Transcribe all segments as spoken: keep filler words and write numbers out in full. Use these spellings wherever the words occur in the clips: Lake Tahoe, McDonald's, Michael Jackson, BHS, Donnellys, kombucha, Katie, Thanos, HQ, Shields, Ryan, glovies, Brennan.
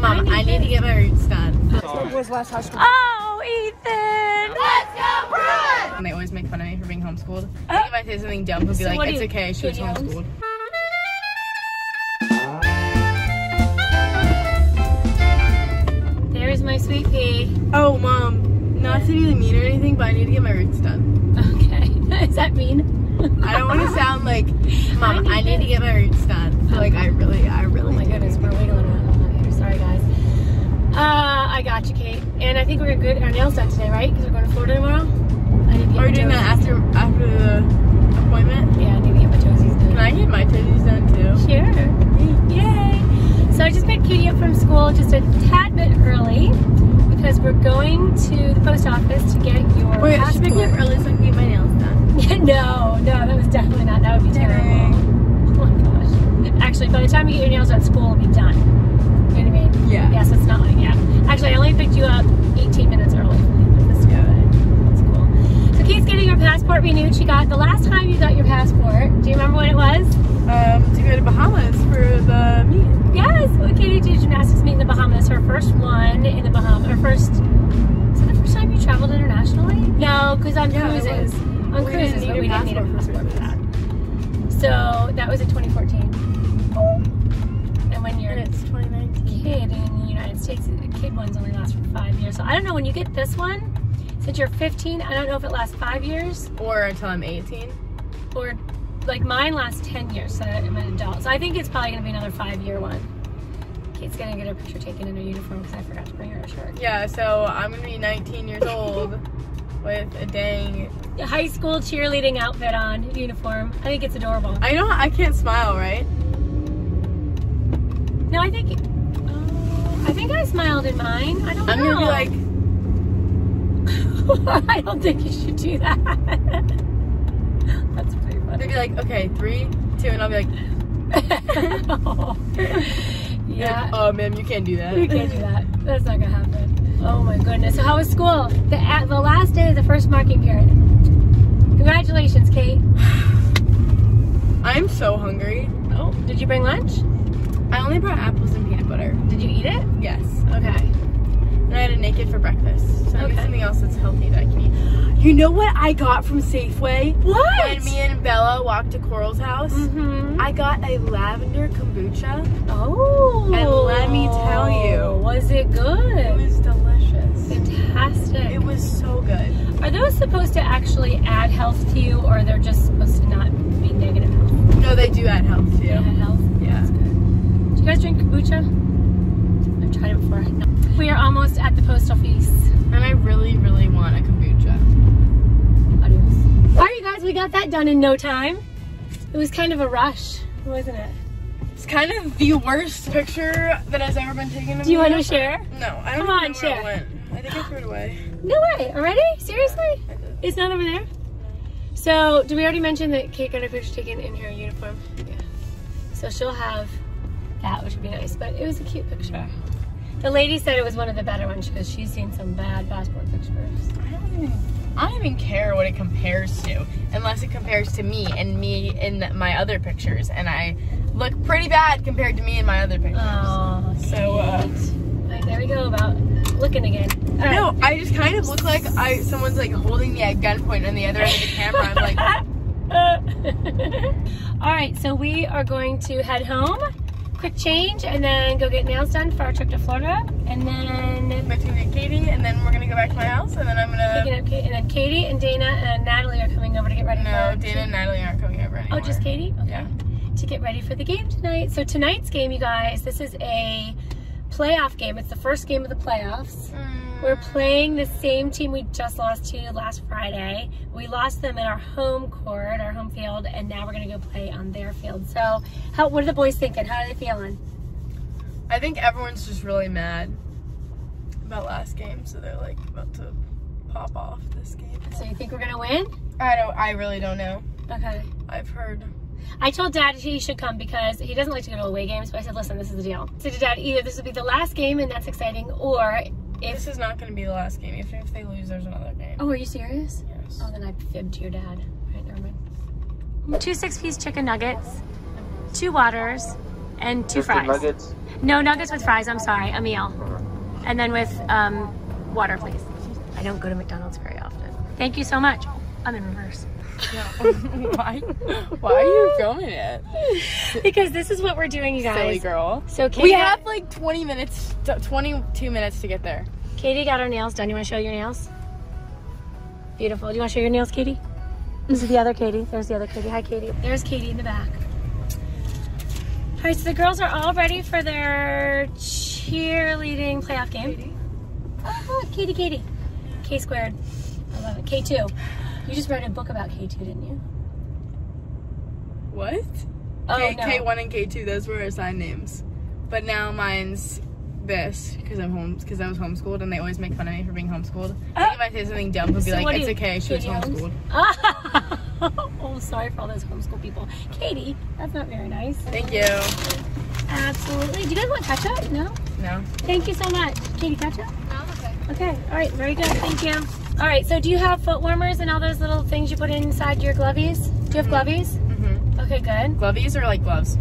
Mom, I need to get my roots done. Where's last high school? Oh, Ethan! Let's go, Bruins! And they always make fun of me for being homeschooled. I think if I say something dumb, they'll be like, it's okay, she was homeschooled. There's my sweet pea. Oh, Mom, not to be mean or anything, but I need to get my roots done. Okay, is that mean? I don't want to sound like, Mom, I need, I need to get my roots done. So, like, I really, I really. Oh my goodness, we're wiggling around here. Sorry, guys. Uh, I got you, Kate. And I think we're good. Our nails done today, right? Because we're going to Florida tomorrow. I need to get Are we doing that after after the appointment? Yeah, I need to get my toesies done. Can I get my toesies done too? Sure. Yay! So I just picked Katie up from school just a tad bit early because we're going to the post office to get your passport. Wait, I should pick me up early so I can get my nails done. No, no, that was definitely not. That would be terrible. Oh my gosh. Actually, by the time you get your nails done, school will be done. You know what I mean? Yeah. Yes, it's not like, yeah. Actually, I only picked you up eighteen minutes early. That's good. That's cool. So Kate's getting your passport renewed. She got, the last time you got your passport, do you remember when it was? Um, to go to Bahamas for the meet. Yes. Well, Katie did gymnastics meet in the Bahamas. Her first one in the Bahamas. Her first, is it the first time you traveled internationally? No, because on yeah, cruises. On we cruises, but we didn't need a passport for that. So that was in twenty fourteen. And when you're and it's twenty nineteen. Kid in the United States, the kid ones only last for five years. So I don't know, when you get this one, since you're fifteen, I don't know if it lasts five years. Or until I'm eighteen. Or, like, mine lasts ten years, so I'm an adult. So I think it's probably going to be another five-year one. Kate's going to get her picture taken in her uniform because I forgot to bring her a shirt. Yeah, so I'm going to be nineteen years old. With a dang high school cheerleading outfit on, uniform. I think it's adorable. I know I can't smile, right? No, I think uh, I think I smiled in mine. I don't I'm know. I'm gonna be like, I don't think you should do that. That's pretty funny. They'd be like, okay, three, two, and I'll be like, oh. Yeah. Like, oh, ma'am, you can't do that. You can't do that. That's not gonna happen. Oh my goodness. So how was school? The, at the last day of the first marking period. Congratulations, Kate. I'm so hungry. Oh, did you bring lunch? I only brought apples and peanut butter. Did you eat it? Yes. Okay. And I had a naked for breakfast. So I okay. need something else that's healthy that I can eat. You know what I got from Safeway? What? When me and Bella walked to Coral's house, mm-hmm. I got a lavender kombucha. Oh. And let me tell you. Was it good? It was delicious. Fantastic. It was so good. Are those supposed to actually add health to you, or they're just supposed to not be negative health? No, they do add health to you. Add health? Yeah. That's good. Do you guys drink kombucha? I've tried it before. No. We are almost at the post office. And I really, really want a kombucha. Adios. All right, you guys, we got that done in no time. It was kind of a rush, wasn't it? It's kind of the worst picture that has ever been taken of me. Do you want to share? No, I don't know where it went. I think I threw it away. No way! Already? Seriously? Yeah, it's not over there? No. So, did we already mention that Kate got her picture taken in her uniform? Yeah. So she'll have that, which would be nice, but it was a cute picture. The lady said it was one of the better ones because she's seen some bad passport pictures. I don't even, I don't even care what it compares to, unless it compares to me and me in my other pictures, and I look pretty bad compared to me and my other pictures. Oh, so, uh, right, there we go about looking again. Right. No, I just kind of look like I someone's like holding me at gunpoint on the other end of the camera. I'm like, all right, so we are going to head home, quick change, and then go get nails done for our trip to Florida, and then I'm going to get Katie, and then we're gonna go back to my house, and then I'm gonna pick it up, Kate, and then Katie and Dana and Natalie are coming over to get ready. No, for Dana and Natalie aren't coming over anymore. Oh, just Katie. Okay. Yeah. To get ready for the game tonight. So tonight's game, you guys, this is a playoff game. It's the first game of the playoffs. Mm. We're playing the same team we just lost to last Friday. We lost them in our home court, our home field, and now we're gonna go play on their field. So, how? What are the boys thinking? How are they feeling? I think everyone's just really mad about last game, so they're like about to pop off this game. So you think we're gonna win? I don't. I really don't know. Okay. I've heard. I told Dad he should come because he doesn't like to go to away games, but I said, listen, this is the deal. I said to Dad, either this will be the last game and that's exciting, or if... This is not going to be the last game. If, if they lose, there's another game. Oh, are you serious? Yes. Oh, then I fibbed your dad. All right, never mind. Two six-piece chicken nuggets, two waters, and two fries. Nuggets? No, nuggets with fries, I'm sorry, a meal. And then with um, water, please. I don't go to McDonald's very often. Thank you so much. I'm in reverse. why, why are you filming it? Because this is what we're doing, you guys. Silly girl. So Katie, we have like twenty minutes, twenty-two minutes to get there. Katie got her nails done. You want to show your nails? Beautiful. Do you want to show your nails, Katie? This is the other Katie. There's the other Katie. Hi, Katie. There's Katie in the back. All right, so the girls are all ready for their cheerleading playoff game. Katie. Oh, look, Katie, Katie. K squared. I love it. K two. You just read a book about K two, didn't you? What? Oh, K, no. K one and K two, those were assigned names. But now mine's this, because I'm home, because I was homeschooled, and they always make fun of me for being homeschooled. I think if I say something dumb, they'll be so like, it's you, okay, she was homeschooled. Oh, sorry for all those homeschool people. Katie, that's not very nice. Thank you. Absolutely. Do you guys want ketchup? No? No. Thank you so much. Katie, ketchup? No, okay. Okay, all right, very good, thank you. All right, so do you have foot warmers and all those little things you put inside your glovies? Do you have glovies? Mm-hmm. Okay, good. Glovies are like gloves.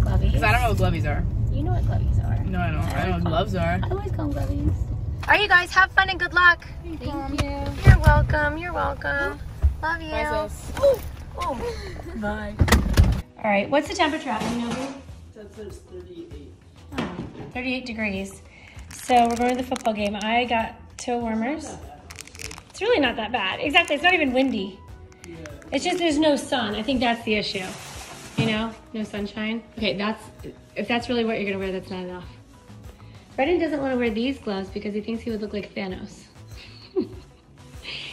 Glovies. Because I don't know what glovies are. You know what glovies are. No, I don't. I, I know what gloves are. I always call them glovies. All right, you guys, have fun and good luck. Thank, Thank you. you. You're welcome. You're welcome. Love you. Bye, oh. Oh. Bye. All right, what's the temperature out there, Novi? That says thirty-eight. Oh, thirty-eight degrees. So we're going to the football game. I got toe warmers. It's really not that bad. Exactly, it's not even windy. Yeah. It's just there's no sun. I think that's the issue. You know, no sunshine. Okay, that's, if that's really what you're gonna wear, that's not enough. Brennan doesn't wanna wear these gloves because he thinks he would look like Thanos.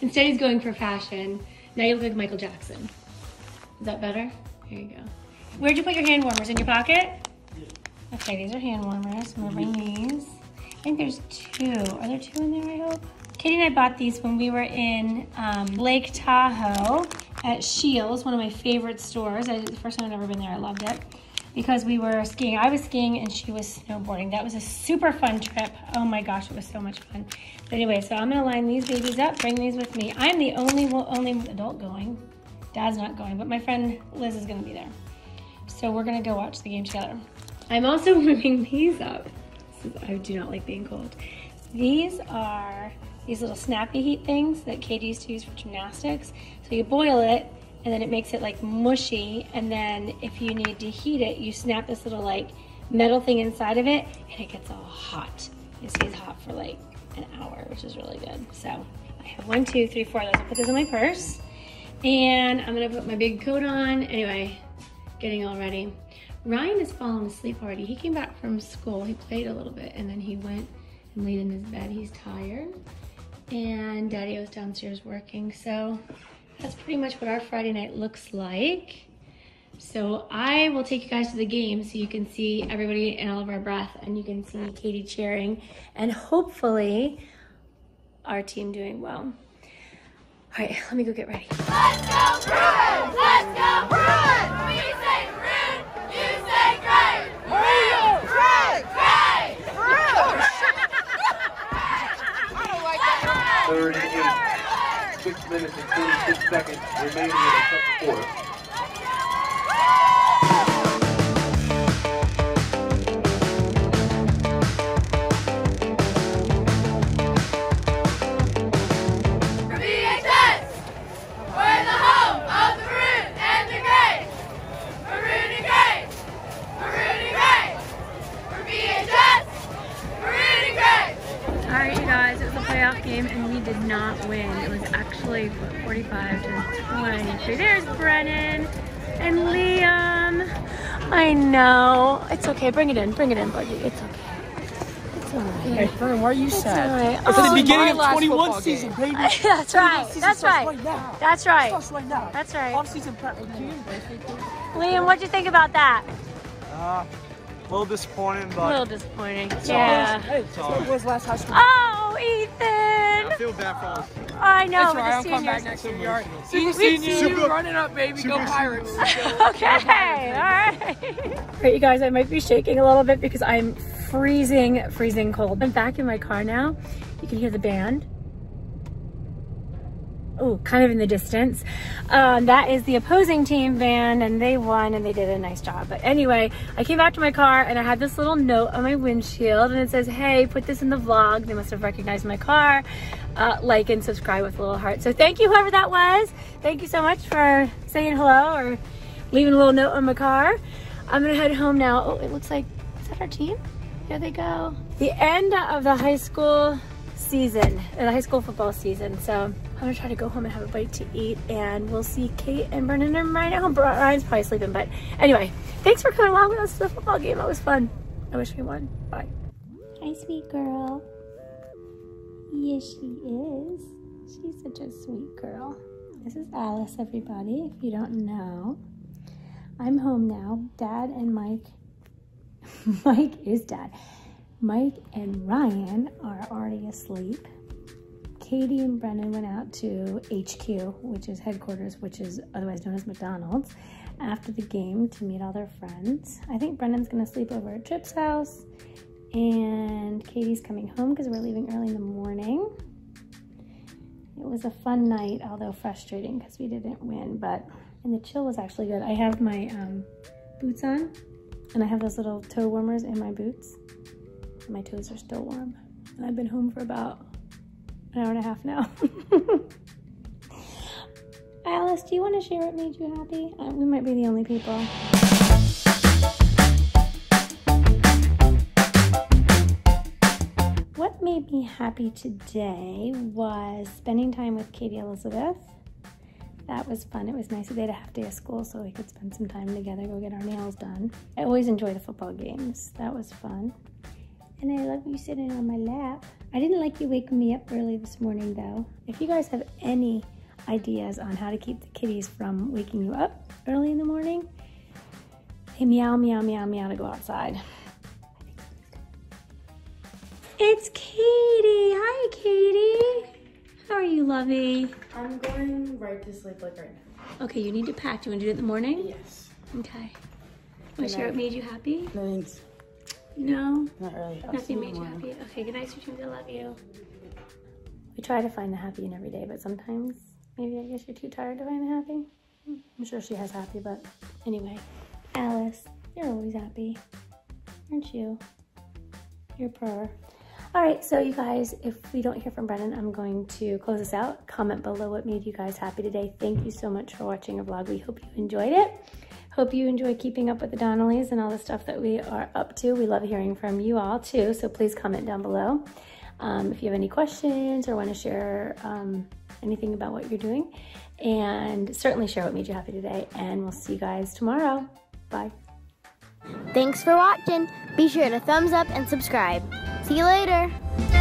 Instead, he's going for fashion. Now you look like Michael Jackson. Is that better? There you go. Where'd you put your hand warmers, in your pocket? Yeah. Okay, these are hand warmers. I'm gonna bring these. I think there's two. Are there two in there, I hope? Katie and I bought these when we were in um, Lake Tahoe at Shields, one of my favorite stores. I, the first time I'd ever been there, I loved it. Because we were skiing, I was skiing and she was snowboarding. That was a super fun trip. Oh my gosh, it was so much fun. But anyway, so I'm gonna line these babies up, bring these with me. I'm the only only adult going. Dad's not going, but my friend Liz is gonna be there. So we're gonna go watch the game together. I'm also warming these up. This is, I do not like being cold. These are these little snappy heat things that Katie used to use for gymnastics. So you boil it, and then it makes it like mushy, and then if you need to heat it, you snap this little like metal thing inside of it, and it gets all hot. It stays hot for like an hour, which is really good. So I have one, two, three, four of those. I'll put those in my purse, and I'm gonna put my big coat on. Anyway, getting all ready. Ryan has fallen asleep already. He came back from school, he played a little bit, and then he went and laid in his bed. He's tired. And Daddy was downstairs working, so that's pretty much what our Friday night looks like. So I will take you guys to the game so you can see everybody and all of our breath, and you can see Katie cheering and hopefully our team doing well. All right, let me go get ready. Let's go Bruins! Let's go Bruins! We say Bruins, you say great! Bruins! Bruins! Great! Bruins! I don't like that. thirty-eight, six minutes and forty-six seconds remaining in the second quarter. For B H S, we're the home of the Maroon and the Grays. Maroon and Grays, Maroon and Grays. For B H S, Maroon and Grays. All right, you guys, it was a playoff game and we did not win. It was actually forty-five to twenty-three. There's Brennan and Liam. I know. It's okay. Bring it in. Bring it in, buddy. It's okay. It's all right. Hey, Brennan, why are you it's sad? It's right. oh, the beginning of twenty-one season, baby. That's right. That's right. right now. That's right. That's right. Now. That's right. Off-season prep with you. Liam, what'd you think about that? Uh, a little disappointing, but... A little disappointing. It's yeah. Hey, it's all right. Where's last high school? Oh, Ethan! I feel bad for us. I know. Right, I'll come back next year. Super seniors, you run it up, baby. Super Go Pirates. Okay. All right. All right, you guys. I might be shaking a little bit because I'm freezing, freezing cold. I'm back in my car now. You can hear the band. oh, kind of in the distance. Um, that is the opposing team van, and they won, and they did a nice job. But anyway, I came back to my car, and I had this little note on my windshield, and it says, hey, put this in the vlog. They must have recognized my car. Uh, like and subscribe with a little heart. So thank you, whoever that was. Thank you so much for saying hello or leaving a little note on my car. I'm gonna head home now. Oh, it looks like, is that our team? Here they go. The end of the high school season, the high school football season. So I'm gonna try to go home and have a bite to eat, and we'll see Kate and Brennan and Ryan at home. Ryan's probably sleeping, but anyway, thanks for coming along with us to the football game. That was fun. I wish we won. Bye. Hi, sweet girl. Yes, she is. She's such a sweet girl. This is Alice, everybody, if you don't know. I'm home now. Dad and Mike. Mike is dad. Mike and Ryan are already asleep. Katie and Brennan went out to H Q, which is headquarters, which is otherwise known as McDonald's, after the game to meet all their friends. I think Brennan's going to sleep over at Trip's house. And Katie's coming home because we're leaving early in the morning. It was a fun night, although frustrating because we didn't win, but, and the chill was actually good. I have my um, boots on, and I have those little toe warmers in my boots. My toes are still warm, and I've been home for about an hour and a half now. Alice, do you want to share what made you happy? Uh, we might be the only people. What made me happy today was spending time with Katie Elizabeth. That was fun. It was nice that they had a half day of school so we could spend some time together, go get our nails done. I always enjoy the football games. That was fun. And I love you sitting on my lap. I didn't like you waking me up early this morning though. If you guys have any ideas on how to keep the kitties from waking you up early in the morning, they meow, meow, meow, meow to go outside. It's Katie. Hi, Katie. How are you, lovey? I'm going right to sleep like right now. Okay, you need to pack. Do you want to do it in the morning? Yes. Okay. Want to share what made you happy? Thanks. No? Not really. Nothing made you happy. Okay, good night, sweet dreams. I love you. We try to find the happy in every day, but sometimes maybe I guess you're too tired to find the happy. I'm sure she has happy, but anyway. Alice, you're always happy, aren't you? You're purr. All right, so you guys, if we don't hear from Brennan, I'm going to close this out. Comment below what made you guys happy today. Thank you so much for watching our vlog. We hope you enjoyed it. Hope you enjoy keeping up with the Donnellys and all the stuff that we are up to. We love hearing from you all too, so please comment down below. Um, if you have any questions or want to share um, anything about what you're doing, and certainly share what made you happy today, and we'll see you guys tomorrow. Bye. Thanks for watching. Be sure to thumbs up and subscribe. See you later.